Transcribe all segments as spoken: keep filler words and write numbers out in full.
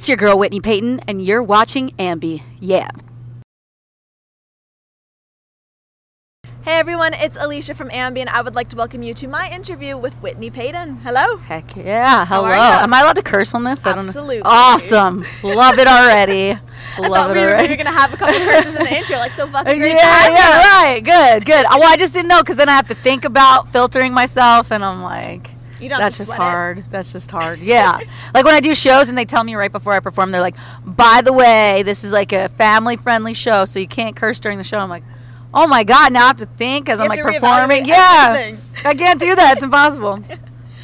It's your girl Whitney Peyton, and you're watching Ambie. Yeah. Hey everyone, it's Alicia from Ambie, and I would like to welcome you to my interview with Whitney Peyton. Hello. Heck yeah. Hello. Am I allowed to curse on this? Absolutely. I don't know. Awesome. Love it already. I Love thought it we were, we were gonna have a couple curses in the intro, like so fucking great. Yeah, yeah, right. Good, good. Well, I just didn't know because then I have to think about filtering myself, and I'm like. You don't That's just hard. It. That's just hard. Yeah. Like when I do shows and they tell me right before I perform, they're like, by the way, this is like a family-friendly show, so you can't curse during the show. I'm like, oh, my God, now I have to think because I'm like performing. Yeah. Everything. I can't do that. It's impossible.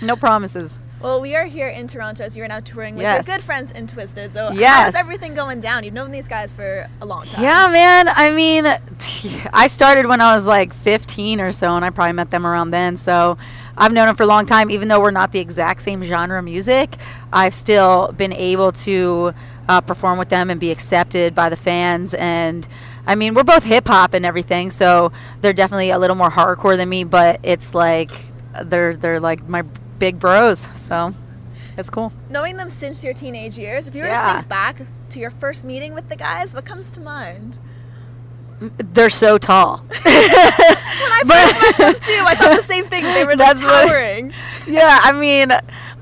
No promises. Well, we are here in Toronto as you are now touring with yes. your good friends in Twisted. So yes. how's everything going down? You've known these guys for a long time. Yeah, man. I mean, I started when I was like fifteen or so, and I probably met them around then. So I've known them for a long time. Even though we're not the exact same genre of music, I've still been able to uh, perform with them and be accepted by the fans. And I mean, we're both hip hop and everything, so they're definitely a little more hardcore than me. But it's like they're they're like my big bros, so it's cool. Knowing them since your teenage years, if you were yeah. to think back to your first meeting with the guys, what comes to mind? They're so tall. When I first met them too, I thought the same thing. They were like towering. What, yeah, I mean,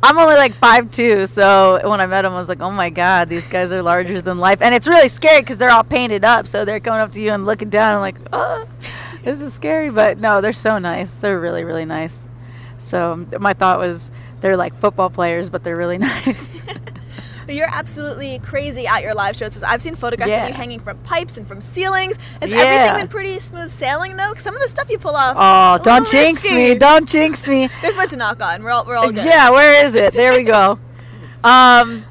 I'm only like five two, so when I met them, I was like, oh my God, these guys are larger than life. And it's really scary because they're all painted up, so they're coming up to you and looking down and like, oh, this is scary. But no, they're so nice. They're really, really nice. So my thought was they're like football players, but they're really nice. You're absolutely crazy at your live shows. I've seen photographs yeah. of you hanging from pipes and from ceilings. Has yeah. everything been pretty smooth sailing, though? Because some of the stuff you pull off. Oh, don't jinx risky. me. Don't jinx me. There's one to knock on. We're all, we're all good. Yeah, where is it? There we go. um,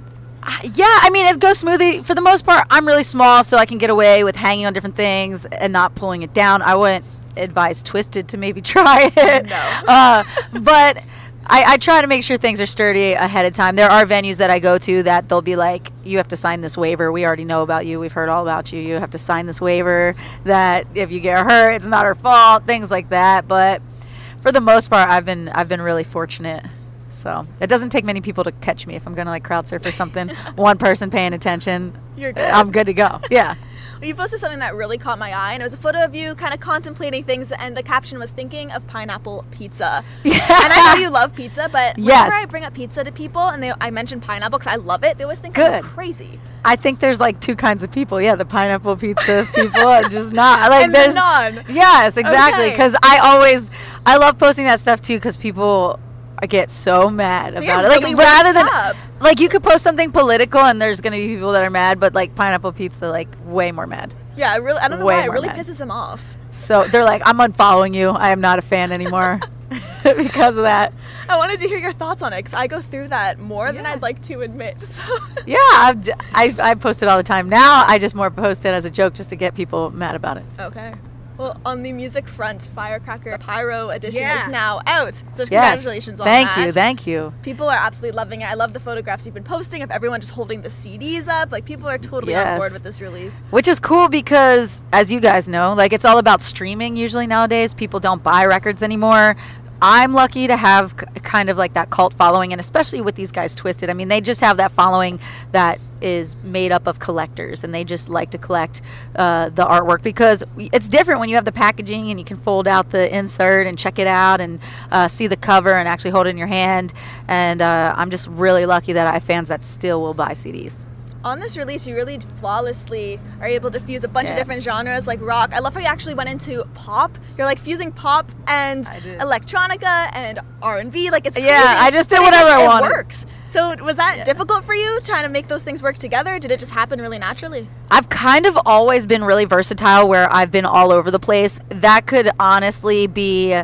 yeah, I mean, it goes smoothly. For the most part, I'm really small, so I can get away with hanging on different things and not pulling it down. I wouldn't advise Twisted to maybe try it. No. uh, but... I, I try to make sure things are sturdy ahead of time. There are venues that I go to that they'll be like, you have to sign this waiver. We already know about you. We've heard all about you. You have to sign this waiver that if you get hurt, it's not our fault, things like that. But for the most part, I've been I've been really fortunate. So it doesn't take many people to catch me. If I'm going to like crowd surf or something, one person paying attention, you're good. I'm good to go. Yeah. You posted something that really caught my eye, and it was a photo of you kind of contemplating things, and the caption was thinking of pineapple pizza. Yeah. And I know you love pizza, but yes. whenever I bring up pizza to people and they, I mention pineapple because I love it, they always think I'm crazy. I think there's like two kinds of people. Yeah, the pineapple pizza people and just not. Like, and there's none. Yes, exactly. Because okay. I always, I love posting that stuff too because people I get so mad about it. Like really rather than up. like you could post something political and there's gonna be people that are mad, but like pineapple pizza, like way more mad. Yeah, I really I don't know way why it really mad. pisses them off. So they're like, I'm unfollowing you. I am not a fan anymore because of that. I wanted to hear your thoughts on it because I go through that more yeah. than I'd like to admit. So. Yeah, I've, I I post it all the time now. I just more post it as a joke just to get people mad about it. Okay. Well, on the music front, Firecracker Pyro Edition yeah. is now out. So congratulations yes. on thank that. Thank you, thank you. People are absolutely loving it. I love the photographs you've been posting of everyone just holding the C Ds up. Like, people are totally yes. on board with this release. Which is cool because, as you guys know, like, it's all about streaming usually nowadays. People don't buy records anymore. I'm lucky to have kind of like that cult following, and especially with these guys Twisted. I mean, they just have that following that is made up of collectors, and they just like to collect uh, the artwork because it's different when you have the packaging and you can fold out the insert and check it out and uh, see the cover and actually hold it in your hand. And uh, I'm just really lucky that I have fans that still will buy C Ds. On this release, you really flawlessly are able to fuse a bunch yeah. of different genres like rock. I love how you actually went into pop. You're like fusing pop and electronica and R and B. Like it's crazy. Yeah, I just did but whatever it just, I wanted. It works. So was that yeah. difficult for you trying to make those things work together? Did it just happen really naturally? I've kind of always been really versatile where I've been all over the place. That could honestly be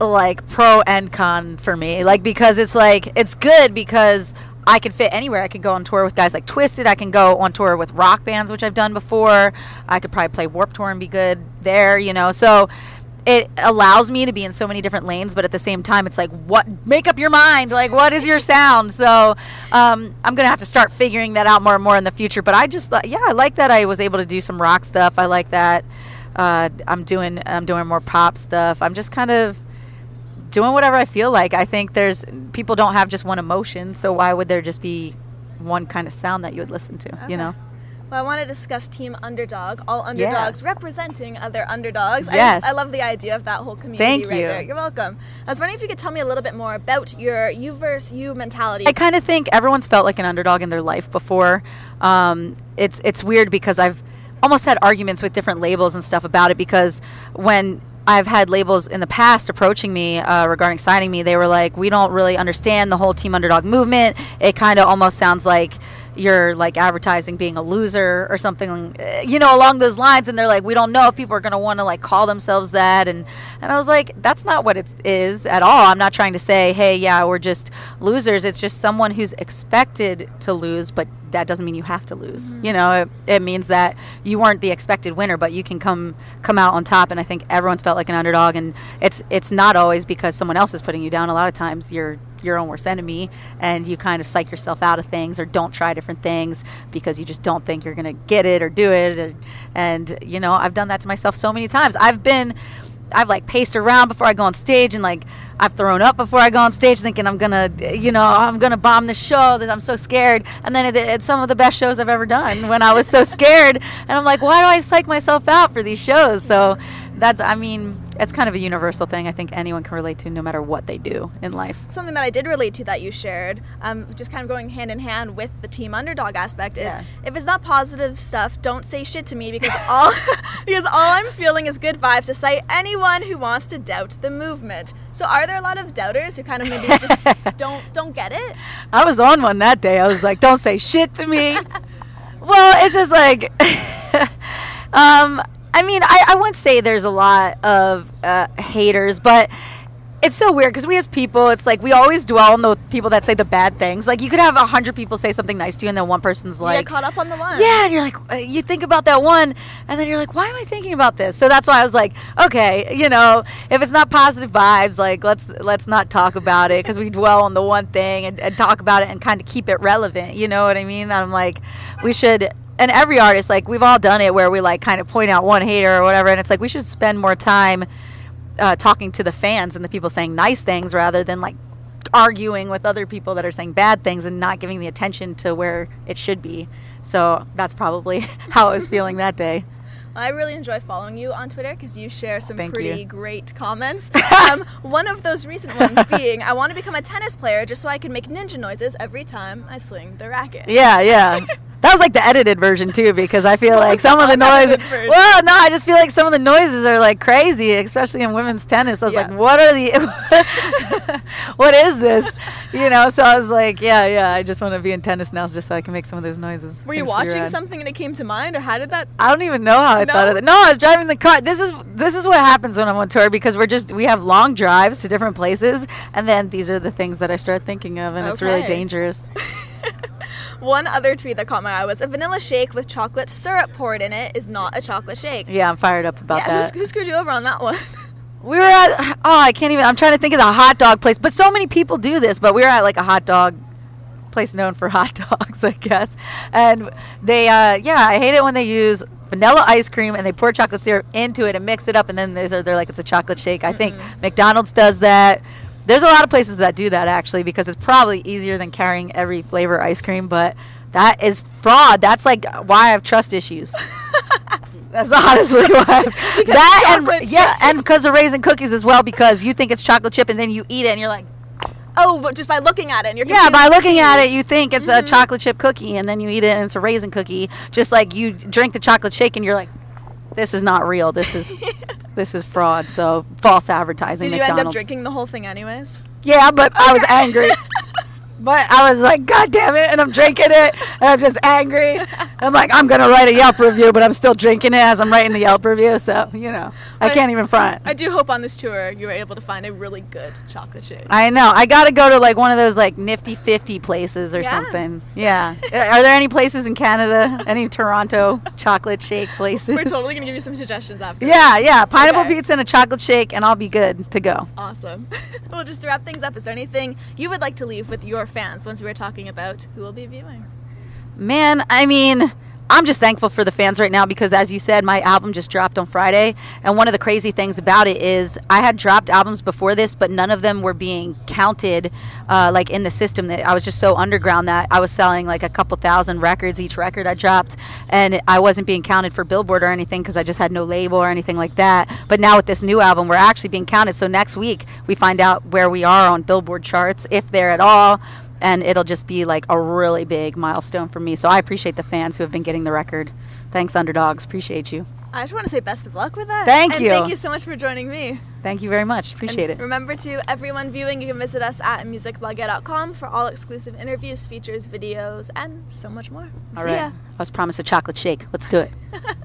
like pro and con for me. Like because it's like it's good because I can fit anywhere. I can go on tour with guys like Twisted. I can go on tour with rock bands, which I've done before. I could probably play Warp Tour and be good there, you know. So it allows me to be in so many different lanes, but at the same time, it's like, what? Make up your mind. Like, what is your sound? So um, I'm going to have to start figuring that out more and more in the future. But I just, yeah, I like that I was able to do some rock stuff. I like that uh, I'm doing, I'm doing more pop stuff. I'm just kind of doing whatever I feel like. I think there's people don't have just one emotion, so why would there just be one kind of sound that you would listen to, okay. you know? Well, I want to discuss Team Underdog, all underdogs yeah. representing other underdogs. Yes. I, I love the idea of that whole community. Thank right you. There. You're welcome. I was wondering if you could tell me a little bit more about your you versus you mentality. I kind of think everyone's felt like an underdog in their life before. Um, it's, it's weird because I've almost had arguments with different labels and stuff about it, because when I've had labels in the past approaching me uh, regarding signing me, they were like, we don't really understand the whole Team Underdog movement. It kind of almost sounds like you're like advertising being a loser or something, you know, along those lines. And they're like, we don't know if people are going to want to like call themselves that. And, and I was like, that's not what it is at all. I'm not trying to say, hey, yeah, we're just losers. It's just someone who's expected to lose, but that doesn't mean you have to lose. Mm-hmm. You know, it, it means that you weren't the expected winner, but you can come come out on top. And I think everyone's felt like an underdog, and it's it's not always because someone else is putting you down. A lot of times you're your own worst enemy, and you kind of psych yourself out of things or don't try different things because you just don't think you're gonna get it or do it. And, and you know, I've done that to myself so many times. I've been I've like paced around before I go on stage, and like I've thrown up before I go on stage thinking I'm gonna, you know, I'm gonna bomb the show, that I'm so scared. And then it, it's some of the best shows I've ever done when I was so scared, and I'm like, why do I psych myself out for these shows? So that's, I mean, it's kind of a universal thing I think anyone can relate to no matter what they do in life. Something that I did relate to that you shared, um, just kind of going hand in hand with the Team Underdog aspect, is yeah. if it's not positive stuff, don't say shit to me, because all because all I'm feeling is good vibes to cite anyone who wants to doubt the movement. So are there a lot of doubters who kind of maybe just don't don't get it? I was on one that day. I was like, don't say shit to me. Well, it's just like um I mean, I, I wouldn't say there's a lot of uh, haters, but it's so weird because we as people, it's like we always dwell on the people that say the bad things. Like you could have a hundred people say something nice to you, and then one person's like, you get caught up on the one. Yeah, and you're like, you think about that one, and then you're like, why am I thinking about this? So that's why I was like, okay, you know, if it's not positive vibes, like let's let's not talk about it, because we dwell on the one thing and, and talk about it and kind of keep it relevant. You know what I mean? I'm like, we should. And every artist, like, we've all done it where we, like, kind of point out one hater or whatever. And it's like, we should spend more time uh, talking to the fans and the people saying nice things rather than, like, arguing with other people that are saying bad things and not giving the attention to where it should be. So that's probably how I was feeling that day. I really enjoy following you on Twitter because you share some Thank pretty you. great comments. Um, one of those recent ones being, I want to become a tennis player just so I can make ninja noises every time I sling the racket. Yeah, yeah. That was like the edited version too, because I feel like some of the noises, well, no, I just feel like some of the noises are like crazy, especially in women's tennis. I was yeah. like, what are the, what is this? You know, so I was like, yeah, yeah, I just want to be in tennis now just so I can make some of those noises. Were you watching something and it came to mind, or how did that? I don't even know how I no? thought of it. No, I was driving the car. This is, this is what happens when I'm on tour, because we're just, we have long drives to different places. And then these are the things that I start thinking of, and okay. it's really dangerous. One other tweet that caught my eye was, a vanilla shake with chocolate syrup poured in it is not a chocolate shake. Yeah, I'm fired up about yeah, that. Who, who screwed you over on that one? We were at, oh, I can't even, I'm trying to think of the hot dog place, but so many people do this, but we were at like a hot dog place known for hot dogs, I guess. And they, uh, yeah, I hate it when they use vanilla ice cream and they pour chocolate syrup into it and mix it up, and then they're, they're like, it's a chocolate shake. I mm-mm. think McDonald's does that. There's a lot of places that do that, actually, because it's probably easier than carrying every flavor ice cream, but that is fraud. That's, like, why I have trust issues. That's honestly why. I have. That and, chip. yeah, and because of raisin cookies as well, because you think it's chocolate chip, and then you eat it, and you're like, oh, but just by looking at it. And you're yeah, by looking at it, you think it's mm-hmm. a chocolate chip cookie, and then you eat it, and it's a raisin cookie. Just like you drink the chocolate shake, and you're like, this is not real. This is... This is fraud, so false advertising. Did you McDonald's. end up drinking the whole thing anyways? Yeah, but okay. I was angry. But I was like, God damn it, and I'm drinking it, and I'm just angry. And I'm like, I'm going to write a Yelp review, but I'm still drinking it as I'm writing the Yelp review, so, you know, I but can't even front. I do hope on this tour you were able to find a really good chocolate shake. I know. I got to go to, like, one of those, like, nifty fifty places or yeah. something. Yeah. Are there any places in Canada, any Toronto chocolate shake places? We're totally going to give you some suggestions after. Yeah, yeah. Pineapple okay. pizza and a chocolate shake, and I'll be good to go. Awesome. Well, just to wrap things up, is there anything you would like to leave with your fans, once we were talking about who will be viewing? Man, I mean, I'm just thankful for the fans right now because, as you said, my album just dropped on Friday. And one of the crazy things about it is I had dropped albums before this, but none of them were being counted uh, like in the system. That I was just so underground that I was selling like a couple thousand records each record I dropped. And I wasn't being counted for Billboard or anything because I just had no label or anything like that. But now with this new album, we're actually being counted. So next week we find out where we are on Billboard charts, if they're at all. And it'll just be like a really big milestone for me. So I appreciate the fans who have been getting the record. Thanks, Underdogs. Appreciate you. I just want to say best of luck with that. Thank you. And thank you so much for joining me. Thank you very much. Appreciate it. Remember to everyone viewing, you can visit us at amusic blog e a dot com for all exclusive interviews, features, videos, and so much more. All right. See ya. I was promised a chocolate shake. Let's do it.